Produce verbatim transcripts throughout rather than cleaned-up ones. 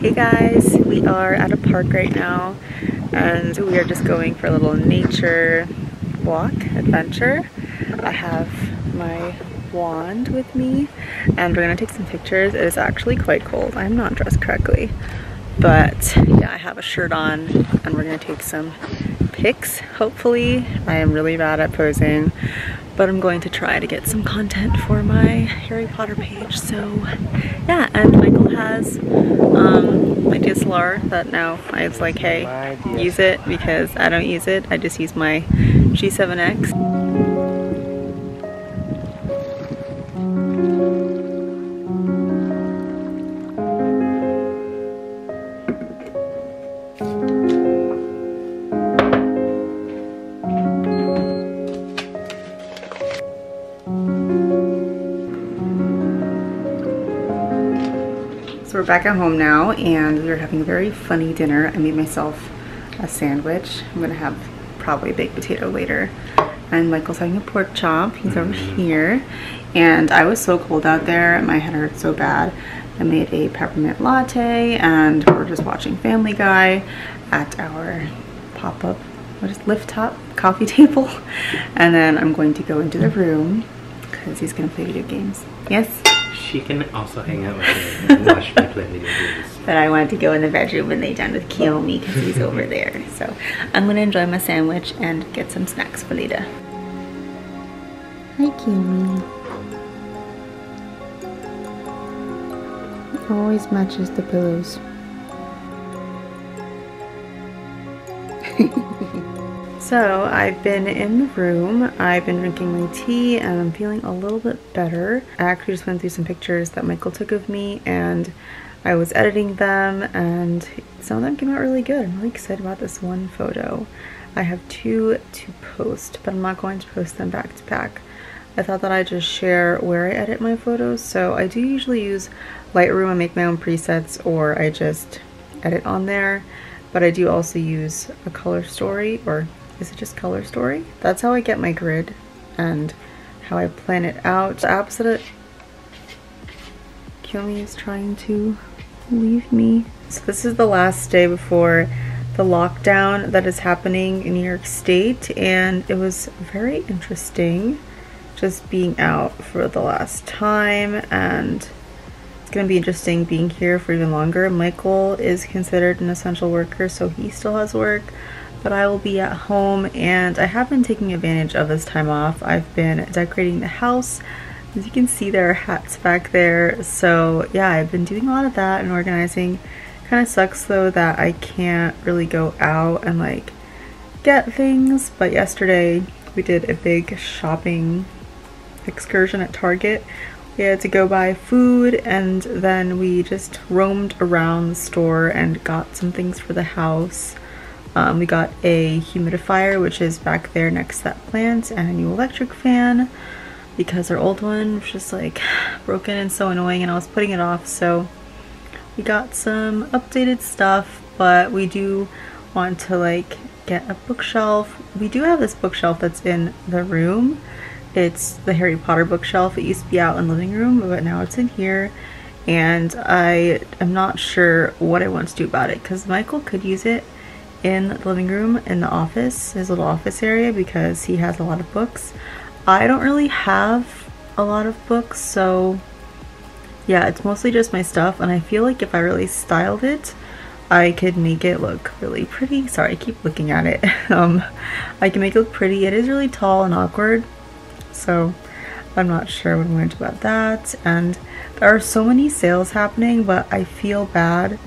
Hey guys, we are at a park right now and we are just going for a little nature walk adventure. I have my wand with me and we're gonna take some pictures. It is actually quite cold. I'm not dressed correctly, but yeah, I have a shirt on and we're gonna take some pics, hopefully. I am really bad at posing, but I'm going to try to get some content for my Harry Potter page. So yeah, and Michael has um, my D S L R that now I was like, hey, use it, because I don't use it. I just use my G seven X. We're back at home now and we're having a very funny dinner. I made myself a sandwich. I'm gonna have probably baked potato later. And Michael's having a pork chop. He's over here. And I was so cold out there. My head hurt so bad. I made a peppermint latte and we're just watching Family Guy at our pop-up, what is lift top coffee table. And then I'm going to go into the room because he's gonna play video games. Yes? She can also hang out with me and watch me play video games. But I wanted to go in the bedroom when they're done with Kiyomi because he's over there. So I'm going to enjoy my sandwich and get some snacks for later. Hi, Kiyomi. It always matches the pillows. So I've been in the room, I've been drinking my tea, and I'm feeling a little bit better. I actually just went through some pictures that Michael took of me, and I was editing them, and some of them came out really good. I'm really excited about this one photo. I have two to post, but I'm not going to post them back to back. I thought that I'd just share where I edit my photos, so I do usually use Lightroom and make my own presets, or I just edit on there, but I do also use a color story, or is it just color story? That's how I get my grid and how I plan it out. The opposite of Kiyomi is trying to leave me. So this is the last day before the lockdown that is happening in New York State, and it was very interesting just being out for the last time, and it's gonna be interesting being here for even longer. Michael is considered an essential worker, so he still has work. But I will be at home, and I have been taking advantage of this time off. I've been decorating the house. As you can see, there are hats back there. So yeah, I've been doing a lot of that and organizing. Kind of sucks though that I can't really go out and like get things, but yesterday we did a big shopping excursion at Target. We had to go buy food, and then we just roamed around the store and got some things for the house. Um, we got a humidifier, which is back there next to that plant, and a new electric fan because our old one was just like broken and so annoying, and I was putting it off. So we got some updated stuff, but we do want to like get a bookshelf. We do have this bookshelf that's in the room. It's the Harry Potter bookshelf. It used to be out in the living room, but now it's in here. And I am not sure what I want to do about it because Michael could use it in the living room, in the office, his little office area, because he has a lot of books. I don't really have a lot of books, so yeah, it's mostly just my stuff, and I feel like if I really styled it, I could make it look really pretty. Sorry, I keep looking at it. um, I can make it look pretty. It is really tall and awkward, so I'm not sure what I'm going to do about that. And there are so many sales happening, but I feel bad,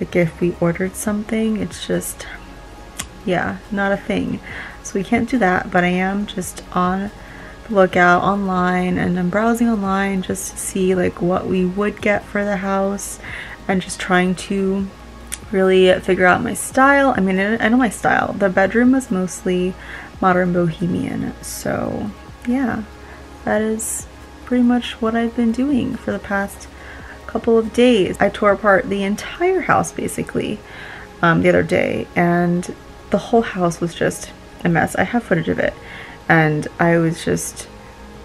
like if we ordered something, it's just, yeah, not a thing, so we can't do that. But I am just on the lookout online, and I'm browsing online just to see like what we would get for the house, and just trying to really figure out my style. I mean, I know my style. The bedroom was mostly modern bohemian, so yeah, that is pretty much what I've been doing for the past couple of days. I tore apart the entire house basically um, the other day, and the whole house was just a mess. I have footage of it, and I was just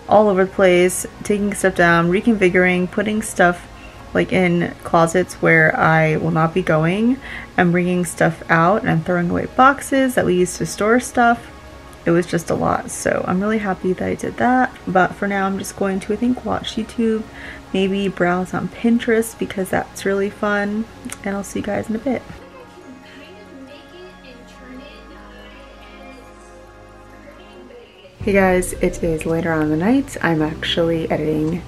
all over the place, taking stuff down, reconfiguring, putting stuff like in closets where I will not be going. I'm bringing stuff out and I'm throwing away boxes that we used to store stuff. It was just a lot, so I'm really happy that I did that. But for now, I'm just going to, I think, watch YouTube, maybe browse on Pinterest because that's really fun, and I'll see you guys in a bit. Hey guys, it is later on in the night. I'm actually editing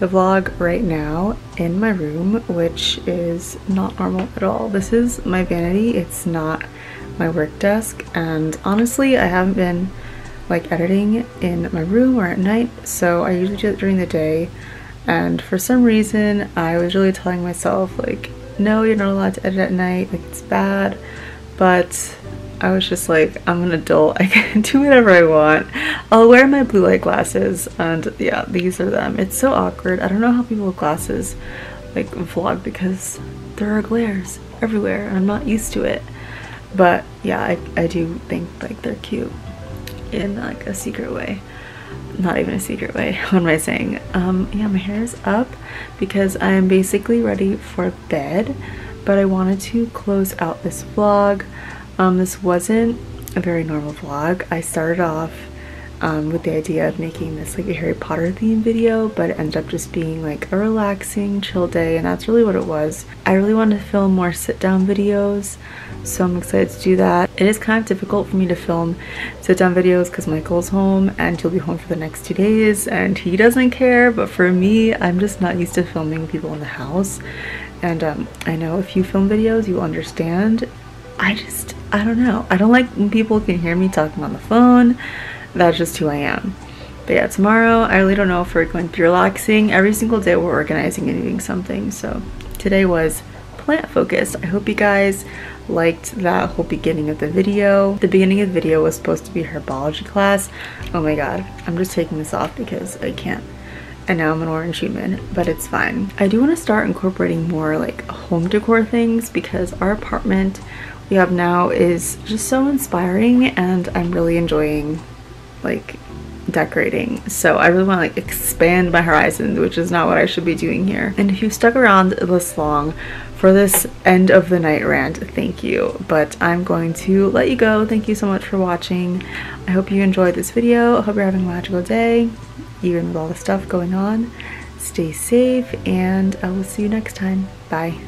the vlog right now in my room, which is not normal at all. This is my vanity, it's not my work desk, and honestly I haven't been like editing in my room or at night, so I usually do it during the day. And for some reason I was really telling myself like, no, you're not allowed to edit at night, like it's bad. But I was just like, I'm an adult, I can do whatever I want. I'll wear my blue light glasses, and yeah, these are them. It's so awkward. I don't know how people with glasses like vlog because there are glares everywhere and I'm not used to it. But yeah, I, I do think like they're cute in like a secret way. Not even a secret way, what am I saying? Um, yeah, my hair is up because I am basically ready for bed, but I wanted to close out this vlog. Um, this wasn't a very normal vlog. I started off um, with the idea of making this like a Harry Potter themed video, but it ended up just being like a relaxing, chill day, and that's really what it was. I really wanted to film more sit down videos, so I'm excited to do that. It is kind of difficult for me to film sit down videos because Michael's home and he'll be home for the next two days and he doesn't care, but for me, I'm just not used to filming people in the house. And um, I know if you film videos, you'll understand. I just, I don't know. I don't like when people can hear me talking on the phone. That's just who I am. But yeah, tomorrow, I really don't know if we're going to be relaxing. Every single day we're organizing and doing something. So today was plant focused. I hope you guys liked that whole beginning of the video. The beginning of the video was supposed to be Herbology class. Oh my God, I'm just taking this off because I can't. And now I'm an orange human, but it's fine. I do want to start incorporating more like home decor things because our apartment we have now is just so inspiring, and I'm really enjoying like decorating, so I really want to like expand my horizons, which is not what I should be doing here. And if you stuck around this long for this end of the night rant, thank you, but I'm going to let you go. Thank you so much for watching. I hope you enjoyed this video. I hope you're having a magical day even with all the stuff going on. Stay safe, and I will see you next time. Bye.